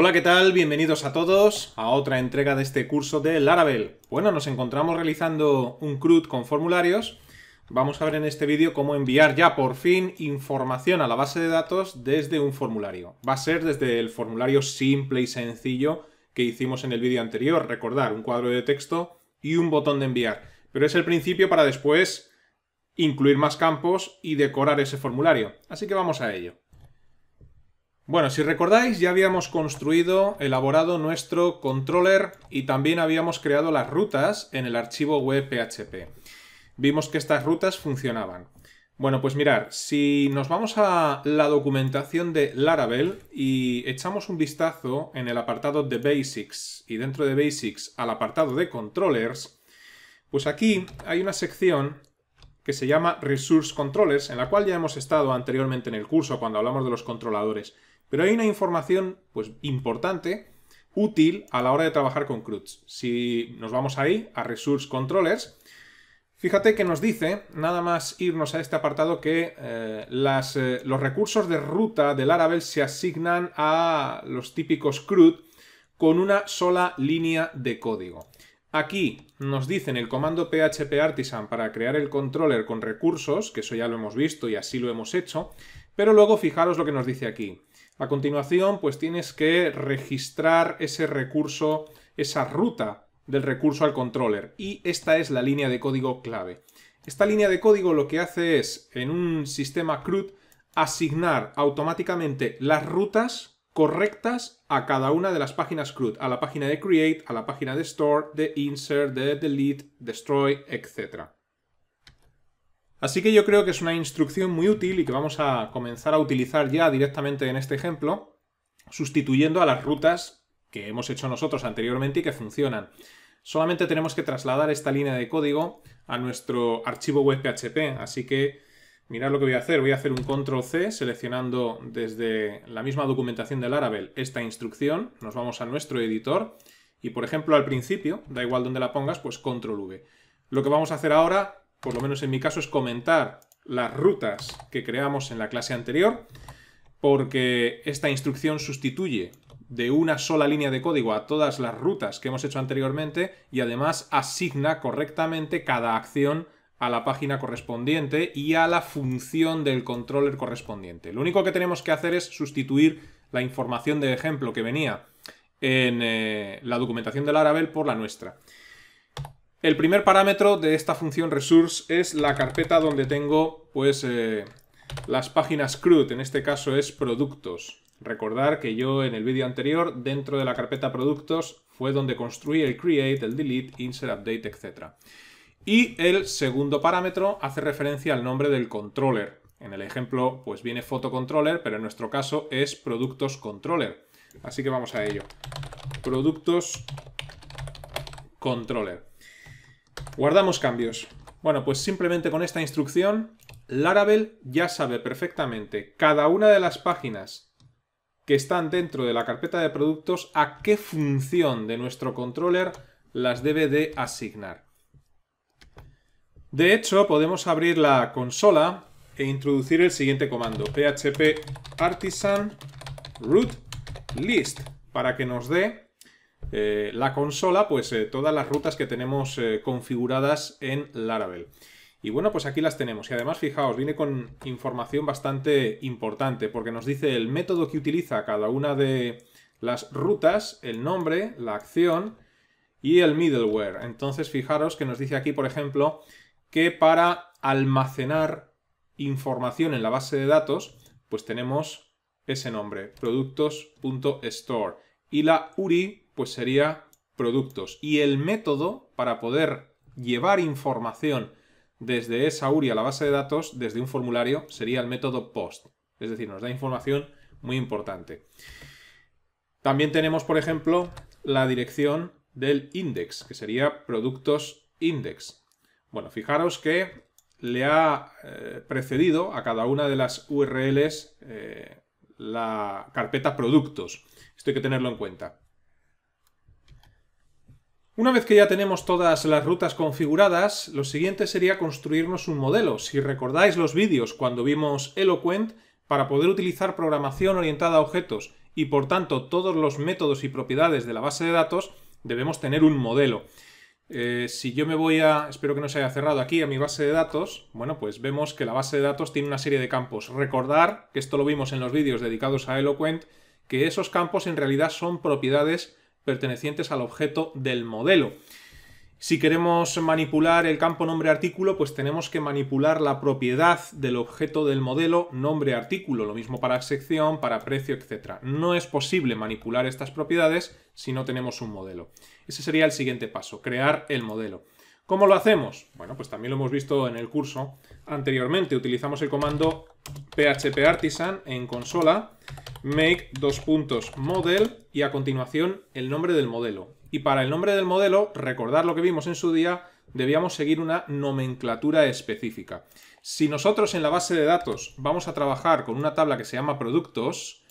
Hola, ¿qué tal? Bienvenidos a todos a otra entrega de este curso de Laravel. Bueno, nos encontramos realizando un CRUD con formularios. Vamos a ver en este vídeo cómo enviar ya por fin información a la base de datos desde un formulario. Va a ser desde el formulario simple y sencillo que hicimos en el vídeo anterior. Recordar, un cuadro de texto y un botón de enviar. Pero es el principio para después incluir más campos y decorar ese formulario. Así que vamos a ello. Bueno, si recordáis, ya habíamos construido, elaborado nuestro controller y también habíamos creado las rutas en el archivo web PHP. Vimos que estas rutas funcionaban. Bueno, pues mirar, si nos vamos a la documentación de Laravel y echamos un vistazo en el apartado de Basics y dentro de Basics al apartado de Controllers, pues aquí hay una sección que se llama Resource Controllers, en la cual ya hemos estado anteriormente en el curso cuando hablamos de los controladores. Pero hay una información, pues, importante, útil a la hora de trabajar con CRUDs. Si nos vamos ahí, a Resource Controllers, fíjate que nos dice, nada más irnos a este apartado, que los recursos de ruta de Laravel se asignan a los típicos CRUD con una sola línea de código. Aquí nos dicen el comando php artisan para crear el controller con recursos, que eso ya lo hemos visto y así lo hemos hecho, pero luego fijaros lo que nos dice aquí. A continuación, pues tienes que registrar ese recurso, esa ruta del recurso al controller, y esta es la línea de código clave. Esta línea de código lo que hace es, en un sistema CRUD, asignar automáticamente las rutas correctas a cada una de las páginas CRUD, a la página de Create, a la página de Store, de Insert, de Delete, Destroy, etc. Así que yo creo que es una instrucción muy útil y que vamos a comenzar a utilizar ya directamente en este ejemplo, sustituyendo a las rutas que hemos hecho nosotros anteriormente y que funcionan. Solamente tenemos que trasladar esta línea de código a nuestro archivo web PHP, así que mirad lo que voy a hacer un Control-C seleccionando desde la misma documentación de Laravel esta instrucción, nos vamos a nuestro editor y, por ejemplo, al principio, da igual donde la pongas, pues Control-V. Lo que vamos a hacer ahora, por lo menos en mi caso, es comentar las rutas que creamos en la clase anterior, porque esta instrucción sustituye de una sola línea de código a todas las rutas que hemos hecho anteriormente y además asigna correctamente cada acción a la página correspondiente y a la función del controller correspondiente. Lo único que tenemos que hacer es sustituir la información de ejemplo que venía en la documentación de Laravel por la nuestra. El primer parámetro de esta función resource es la carpeta donde tengo, pues, las páginas CRUD, en este caso es productos. Recordar que yo en el vídeo anterior, dentro de la carpeta productos, fue donde construí el create, el delete, insert, update, etc. Y el segundo parámetro hace referencia al nombre del controller. En el ejemplo, pues viene photocontroller, pero en nuestro caso es productos controller. Así que vamos a ello. Productos controller. Guardamos cambios. Bueno, pues simplemente con esta instrucción, Laravel ya sabe perfectamente cada una de las páginas que están dentro de la carpeta de productos a qué función de nuestro controller las debe de asignar. De hecho, podemos abrir la consola e introducir el siguiente comando, php artisan root list, para que nos dé la consola, pues, todas las rutas que tenemos configuradas en Laravel. Y bueno, pues aquí las tenemos. Y además, fijaos, viene con información bastante importante, porque nos dice el método que utiliza cada una de las rutas, el nombre, la acción y el middleware. Entonces, fijaros que nos dice aquí, por ejemplo, que para almacenar información en la base de datos, pues tenemos ese nombre, productos.store, y la URI, pues sería productos, y el método para poder llevar información desde esa URI a la base de datos, desde un formulario, sería el método POST. Es decir, nos da información muy importante. También tenemos, por ejemplo, la dirección del index, que sería productos index. Bueno, fijaros que le ha precedido a cada una de las URLs la carpeta productos. Esto hay que tenerlo en cuenta. Una vez que ya tenemos todas las rutas configuradas, lo siguiente sería construirnos un modelo. Si recordáis los vídeos cuando vimos Eloquent, para poder utilizar programación orientada a objetos y por tanto todos los métodos y propiedades de la base de datos debemos tener un modelo. Si yo me voy a, espero que no se haya cerrado aquí, a mi base de datos, bueno, pues vemos que la base de datos tiene una serie de campos. Recordar, que esto lo vimos en los vídeos dedicados a Eloquent, que esos campos en realidad son propiedades pertenecientes al objeto del modelo. Si queremos manipular el campo nombre artículo, pues tenemos que manipular la propiedad del objeto del modelo nombre artículo, lo mismo para sección, para precio, etc. No es posible manipular estas propiedades si no tenemos un modelo. Ese sería el siguiente paso, crear el modelo. ¿Cómo lo hacemos? Bueno, pues también lo hemos visto en el curso anteriormente. Utilizamos el comando phpArtisan en consola, make ..model y a continuación el nombre del modelo. Y para el nombre del modelo, recordar lo que vimos en su día, debíamos seguir una nomenclatura específica. Si nosotros en la base de datos vamos a trabajar con una tabla que se llama productos,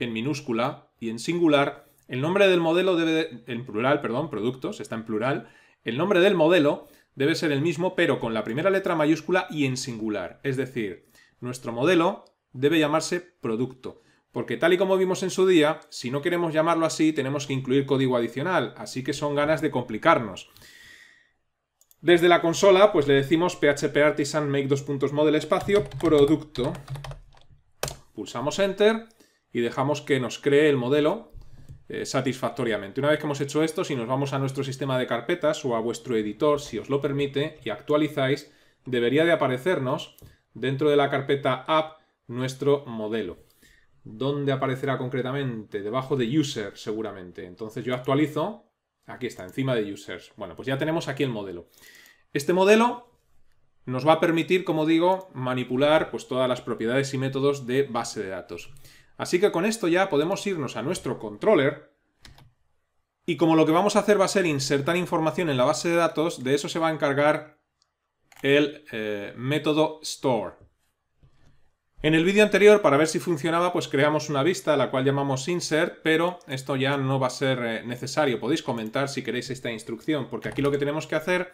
en minúscula y en singular, el nombre del modelo debe, en plural, perdón, productos, está en plural, el nombre del modelo debe ser el mismo, pero con la primera letra mayúscula y en singular. Es decir, nuestro modelo debe llamarse producto. Porque tal y como vimos en su día, si no queremos llamarlo así, tenemos que incluir código adicional, así que son ganas de complicarnos. Desde la consola, pues le decimos phpArtisan make ..model espacio producto. Pulsamos Enter y dejamos que nos cree el modelo satisfactoriamente. Una vez que hemos hecho esto, si nos vamos a nuestro sistema de carpetas o a vuestro editor, si os lo permite, y actualizáis, debería de aparecernos dentro de la carpeta app nuestro modelo. ¿Dónde aparecerá concretamente? Debajo de User, seguramente. Entonces yo actualizo. Aquí está, encima de Users. Bueno, pues ya tenemos aquí el modelo. Este modelo nos va a permitir, como digo, manipular pues todas las propiedades y métodos de base de datos. Así que con esto ya podemos irnos a nuestro controller. Y como lo que vamos a hacer va a ser insertar información en la base de datos, de eso se va a encargar el método store. En el vídeo anterior, para ver si funcionaba, pues creamos una vista, la cual llamamos insert, pero esto ya no va a ser necesario. Podéis comentar si queréis esta instrucción, porque aquí lo que tenemos que hacer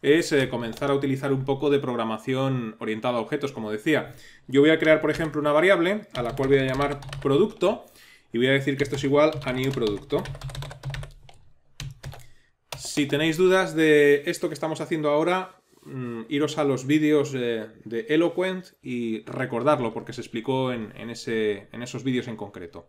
es comenzar a utilizar un poco de programación orientada a objetos, como decía. Yo voy a crear, por ejemplo, una variable a la cual voy a llamar producto y voy a decir que esto es igual a new producto. Si tenéis dudas de esto que estamos haciendo ahora, iros a los vídeos de Eloquent y recordarlo porque se explicó en esos vídeos en concreto.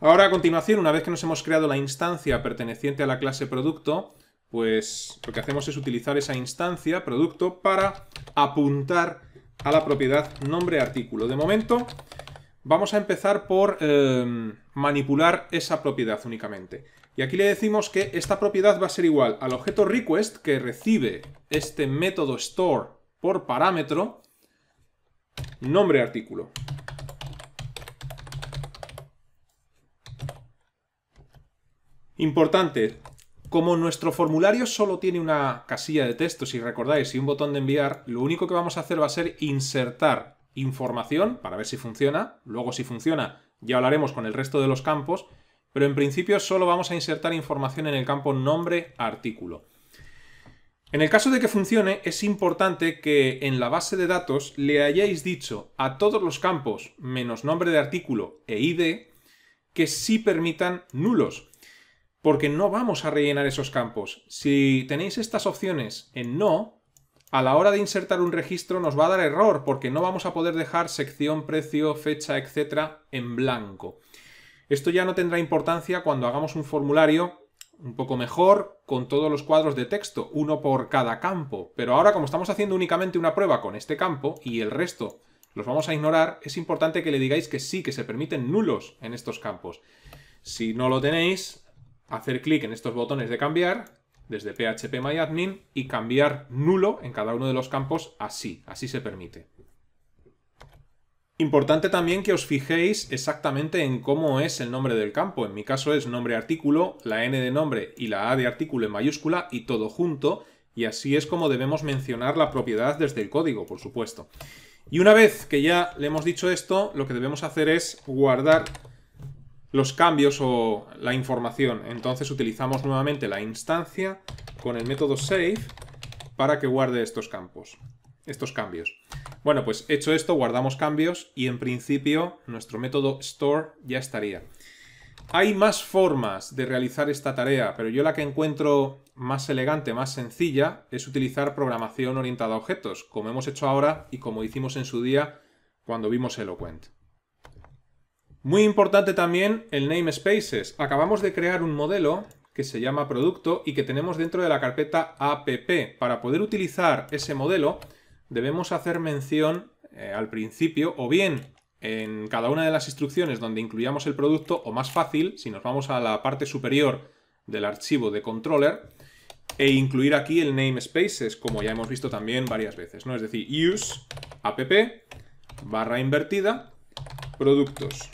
Ahora a continuación, una vez que nos hemos creado la instancia perteneciente a la clase producto, pues lo que hacemos es utilizar esa instancia producto para apuntar a la propiedad nombre artículo. De momento vamos a empezar por manipular esa propiedad únicamente. Y aquí le decimos que esta propiedad va a ser igual al objeto request que recibe este método store por parámetro nombre artículo. Importante, como nuestro formulario solo tiene una casilla de texto, si recordáis, y un botón de enviar, lo único que vamos a hacer va a ser insertar información para ver si funciona. Luego, si funciona, ya hablaremos con el resto de los campos. Pero en principio solo vamos a insertar información en el campo nombre artículo. En el caso de que funcione, es importante que en la base de datos le hayáis dicho a todos los campos, menos nombre de artículo e ID, que sí permitan nulos, porque no vamos a rellenar esos campos. Si tenéis estas opciones en no, a la hora de insertar un registro nos va a dar error, porque no vamos a poder dejar sección, precio, fecha, etcétera, en blanco. Esto ya no tendrá importancia cuando hagamos un formulario un poco mejor con todos los cuadros de texto, uno por cada campo. Pero ahora, como estamos haciendo únicamente una prueba con este campo y el resto los vamos a ignorar, es importante que le digáis que sí, que se permiten nulos en estos campos. Si no lo tenéis, hacer clic en estos botones de cambiar desde phpMyAdmin y cambiar nulo en cada uno de los campos así se permite. Importante también que os fijéis exactamente en cómo es el nombre del campo. En mi caso es nombre artículo, la N de nombre y la A de artículo en mayúscula y todo junto. Y así es como debemos mencionar la propiedad desde el código, por supuesto. Y una vez que ya le hemos dicho esto, lo que debemos hacer es guardar los cambios o la información. Entonces utilizamos nuevamente la instancia con el método save para que guarde estos campos. estos cambios. Bueno, pues hecho esto, guardamos cambios y en principio nuestro método store ya estaría. Hay más formas de realizar esta tarea, pero yo la que encuentro más elegante, más sencilla, es utilizar programación orientada a objetos, como hemos hecho ahora y como hicimos en su día cuando vimos Eloquent. Muy importante también el namespaces. Acabamos de crear un modelo que se llama producto y que tenemos dentro de la carpeta app. Para poder utilizar ese modelo debemos hacer mención al principio o bien en cada una de las instrucciones donde incluyamos el producto, o más fácil, si nos vamos a la parte superior del archivo de controller e incluir aquí el namespaces, como ya hemos visto también varias veces, ¿no? Es decir, use app / productos .,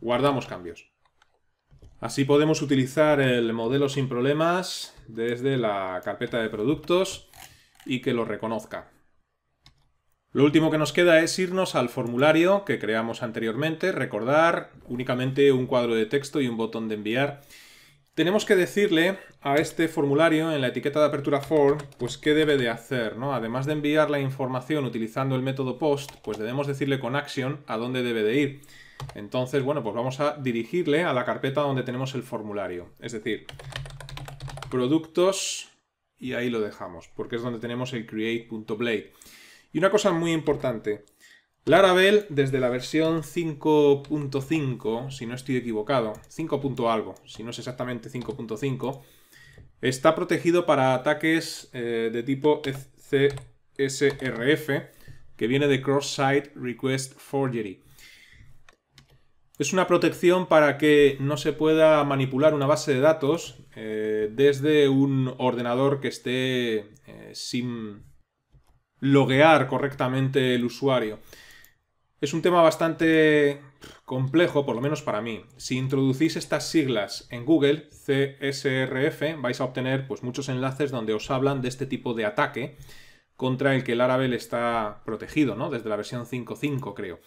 guardamos cambios. Así podemos utilizar el modelo sin problemas desde la carpeta de productos y que lo reconozca. Lo último que nos queda es irnos al formulario que creamos anteriormente, recordar, únicamente un cuadro de texto y un botón de enviar. Tenemos que decirle a este formulario en la etiqueta de apertura form, pues qué debe de hacer, ¿no? Además de enviar la información utilizando el método post, pues debemos decirle con action a dónde debe de ir. Entonces, bueno, pues vamos a dirigirle a la carpeta donde tenemos el formulario, es decir, productos, y ahí lo dejamos, porque es donde tenemos el create.blade. Y una cosa muy importante, Laravel desde la versión 5.5, si no estoy equivocado, 5. algo, si no es exactamente 5.5, está protegido para ataques de tipo CSRF, que viene de Cross-Site Request Forgery. Es una protección para que no se pueda manipular una base de datos desde un ordenador que esté sin loguear correctamente el usuario. Es un tema bastante complejo, por lo menos para mí. Si introducís estas siglas en Google, CSRF, vais a obtener pues muchos enlaces donde os hablan de este tipo de ataque contra el que Laravel está protegido, ¿no? Desde la versión 5.5, creo.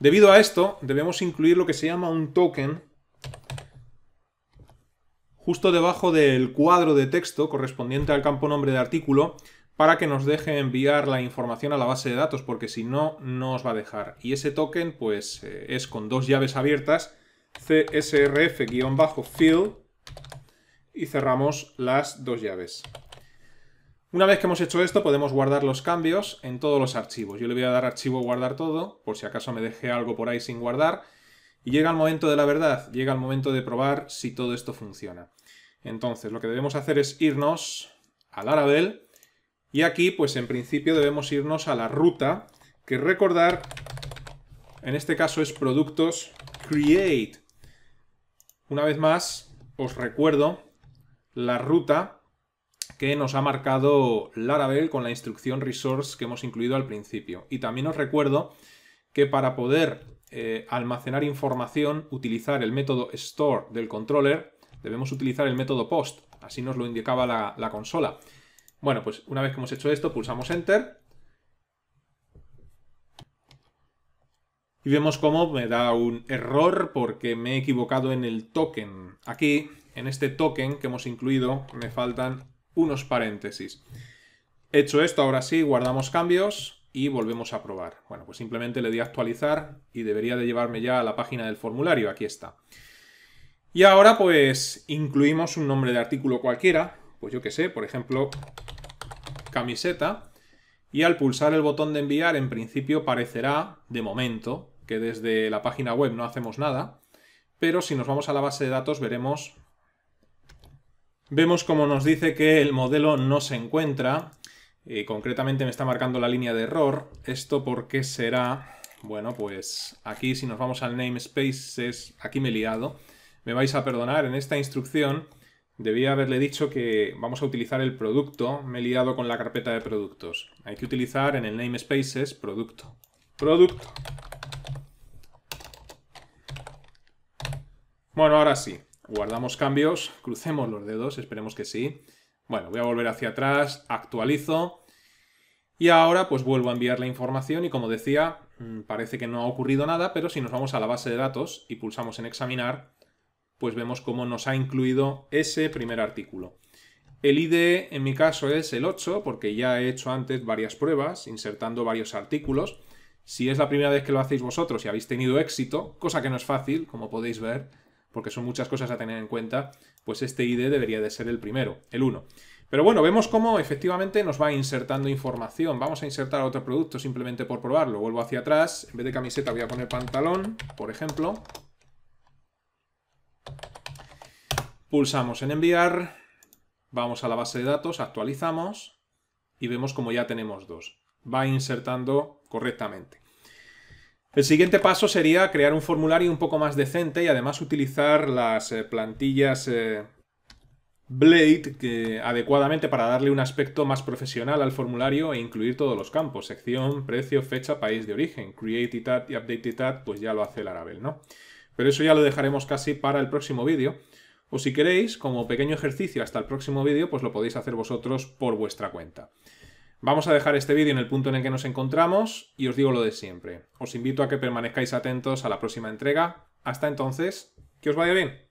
Debido a esto, debemos incluir lo que se llama un token justo debajo del cuadro de texto correspondiente al campo nombre de artículo para que nos deje enviar la información a la base de datos, porque si no, no os va a dejar. Y ese token pues es con dos llaves abiertas, CSRF-fill, y cerramos las dos llaves. Una vez que hemos hecho esto, podemos guardar los cambios en todos los archivos. Yo le voy a dar archivo guardar todo, por si acaso me dejé algo por ahí sin guardar. Y llega el momento de la verdad, llega el momento de probar si todo esto funciona. Entonces, lo que debemos hacer es irnos a Laravel. Y aquí, pues en principio debemos irnos a la ruta, que recordar, en este caso es productos create. Una vez más, os recuerdo la ruta que nos ha marcado Laravel con la instrucción resource que hemos incluido al principio. Y también os recuerdo que para poder almacenar información, utilizar el método store del controller, debemos utilizar el método post. Así nos lo indicaba la consola. Bueno, pues una vez que hemos hecho esto, pulsamos enter. Y vemos cómo me da un error porque me he equivocado en el token. Aquí, en este token que hemos incluido, me faltan unos paréntesis. Hecho esto, ahora sí, guardamos cambios y volvemos a probar. Bueno, pues simplemente le di a actualizar y debería de llevarme ya a la página del formulario. Aquí está. Y ahora pues incluimos un nombre de artículo cualquiera, pues yo qué sé, por ejemplo, camiseta. Y al pulsar el botón de enviar, en principio parecerá, de momento, que desde la página web no hacemos nada. Pero si nos vamos a la base de datos veremos... Vemos como nos dice que el modelo no se encuentra, y concretamente me está marcando la línea de error. ¿Esto por qué será? Bueno, pues aquí si nos vamos al namespaces, aquí me he liado. Me vais a perdonar, en esta instrucción debía haberle dicho que vamos a utilizar el producto. Me he liado con la carpeta de productos. Hay que utilizar en el namespaces producto. Producto. Bueno, ahora sí. Guardamos cambios, crucemos los dedos, esperemos que sí. Bueno, voy a volver hacia atrás, actualizo. Y ahora pues vuelvo a enviar la información y como decía, parece que no ha ocurrido nada, pero si nos vamos a la base de datos y pulsamos en examinar, pues vemos cómo nos ha incluido ese primer artículo. El ID en mi caso es el 8 porque ya he hecho antes varias pruebas insertando varios artículos. Si es la primera vez que lo hacéis vosotros y habéis tenido éxito, cosa que no es fácil, como podéis ver, porque son muchas cosas a tener en cuenta, pues este ID debería de ser el primero, el 1. Pero bueno, vemos cómo efectivamente nos va insertando información. Vamos a insertar otro producto simplemente por probarlo. Vuelvo hacia atrás. En vez de camiseta voy a poner pantalón, por ejemplo. Pulsamos en enviar. Vamos a la base de datos, actualizamos y vemos como ya tenemos dos. Va insertando correctamente. El siguiente paso sería crear un formulario un poco más decente y además utilizar las plantillas Blade adecuadamente para darle un aspecto más profesional al formulario e incluir todos los campos. Sección, precio, fecha, país de origen. Create it at y update it at, pues ya lo hace Laravel, ¿no? Pero eso ya lo dejaremos casi para el próximo vídeo. O si queréis, como pequeño ejercicio hasta el próximo vídeo, pues lo podéis hacer vosotros por vuestra cuenta. Vamos a dejar este vídeo en el punto en el que nos encontramos y os digo lo de siempre. Os invito a que permanezcáis atentos a la próxima entrega. Hasta entonces, que os vaya bien.